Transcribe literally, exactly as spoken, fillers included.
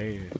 Hey.